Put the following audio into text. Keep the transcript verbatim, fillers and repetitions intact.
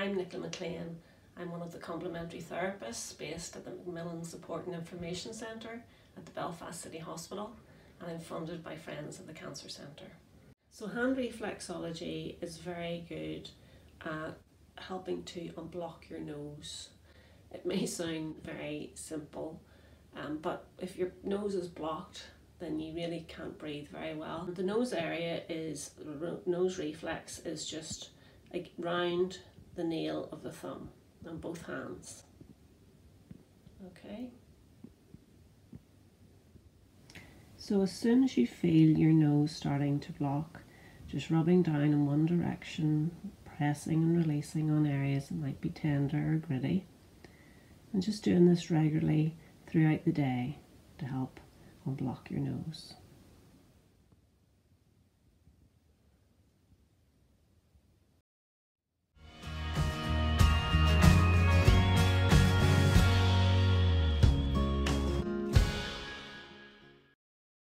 I'm Nicola McLean. I'm one of the complementary therapists based at the Macmillan Support and Information Centre at the Belfast City Hospital, and I'm funded by Friends of the Cancer Centre. So hand reflexology is very good at helping to unblock your nose. It may sound very simple, um, but if your nose is blocked, then you really can't breathe very well. The nose area is, nose reflex is just around the nail of the thumb on both hands. Okay. So as soon as you feel your nose starting to block, just rubbing down in one direction, pressing and releasing on areas that might be tender or gritty, and just doing this regularly throughout the day to help unblock your nose.